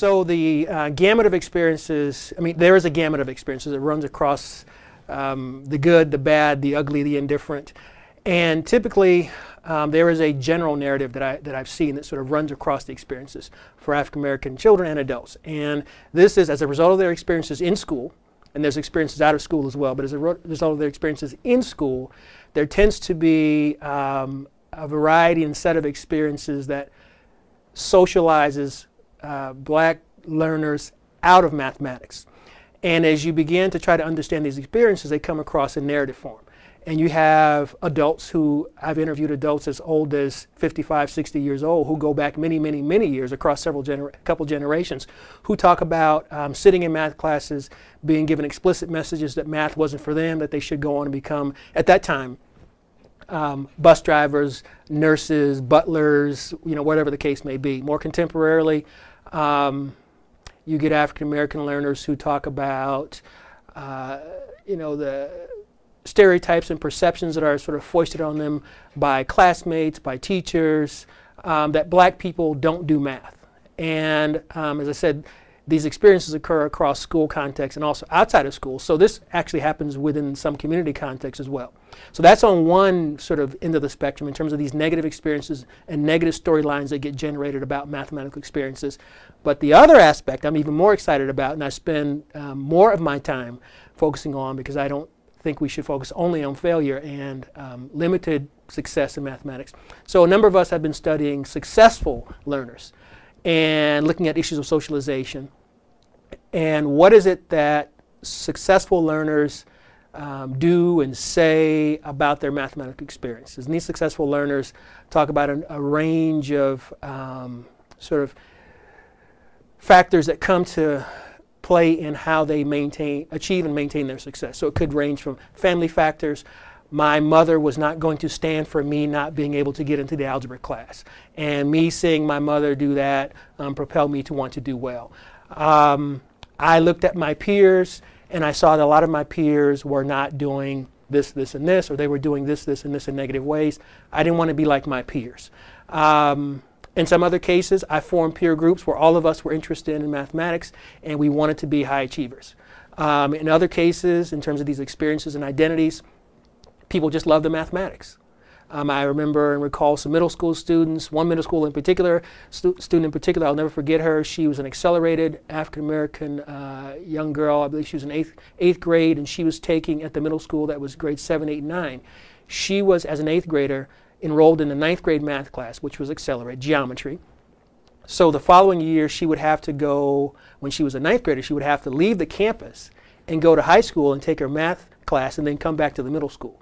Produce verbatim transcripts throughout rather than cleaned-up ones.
So the uh, gamut of experiences, I mean, there is a gamut of experiences. It runs across um, the good, the bad, the ugly, the indifferent. And typically, um, there is a general narrative that, I, that I've seen that sort of runs across the experiences for African American children and adults. And this is as a result of their experiences in school, and there's experiences out of school as well, but as a result of their experiences in school, there tends to be um, a variety and set of experiences that socializes uh, black learners out of mathematics. And as you begin to try to understand these experiences, they come across in narrative form. And you have adults who, I've interviewed adults as old as fifty-five, sixty years old, who go back many, many, many years across several gener couple generations, who talk about um, sitting in math classes, being given explicit messages that math wasn't for them, that they should go on and become, at that time, um, bus drivers, nurses, butlers, you know, whatever the case may be. More contemporarily, um, you get African-American learners who talk about, uh, you know, the stereotypes and perceptions that are sort of foisted on them by classmates, by teachers, um, that black people don't do math. And um, as I said, these experiences occur across school contexts and also outside of school. So this actually happens within some community contexts as well. So that's on one sort of end of the spectrum in terms of these negative experiences and negative storylines that get generated about mathematical experiences. But the other aspect I'm even more excited about, and I spend um, more of my time focusing on, because I don't think we should focus only on failure and um, limited success in mathematics. So a number of us have been studying successful learners and looking at issues of socialization. And what is it that successful learners um, do and say about their mathematical experiences? And these successful learners talk about an, a range of um, sort of factors that come to play in how they maintain, achieve and maintain their success. So it could range from family factors. My mother was not going to stand for me not being able to get into the algebra class. And me seeing my mother do that um, propelled me to want to do well. Um, I looked at my peers and I saw that a lot of my peers were not doing this, this, and this, or they were doing this, this, and this in negative ways. I didn't want to be like my peers. Um, In some other cases, I formed peer groups where all of us were interested in mathematics and we wanted to be high achievers. Um, in other cases, in terms of these experiences and identities, people just love the mathematics. Um, I remember and recall some middle school students, one middle school in particular, stu student in particular, I'll never forget her. She was an accelerated African-American uh, young girl. I believe she was in eighth, eighth grade, and she was taking at the middle school that was grade seven, eight, nine. She was, as an eighth grader, enrolled in the ninth grade math class, which was accelerated geometry. So the following year she would have to go, when she was a ninth grader, she would have to leave the campus and go to high school and take her math class and then come back to the middle school.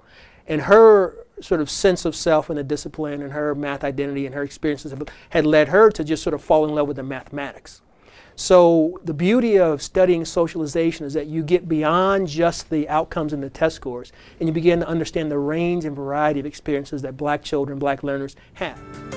And her sort of sense of self and the discipline and her math identity and her experiences had led her to just sort of fall in love with the mathematics. So the beauty of studying socialization is that you get beyond just the outcomes and the test scores, and you begin to understand the range and variety of experiences that black children, black learners have.